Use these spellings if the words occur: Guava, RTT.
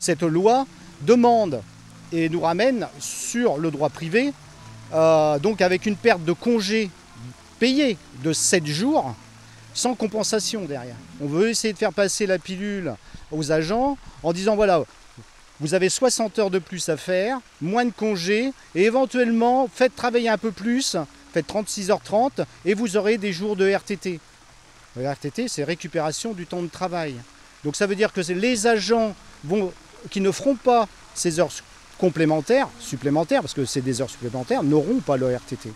Cette loi demande et nous ramène sur le droit privé, donc avec une perte de congé payé de 7 jours, sans compensation derrière. On veut essayer de faire passer la pilule aux agents en disant voilà, vous avez 60 heures de plus à faire, moins de congés, et éventuellement faites travailler un peu plus, faites 36h30 et vous aurez des jours de RTT. Le RTT, c'est récupération du temps de travail. Donc ça veut dire que les agents qui ne feront pas ces heures complémentaires, supplémentaires, parce que c'est des heures supplémentaires, n'auront pas le RTT.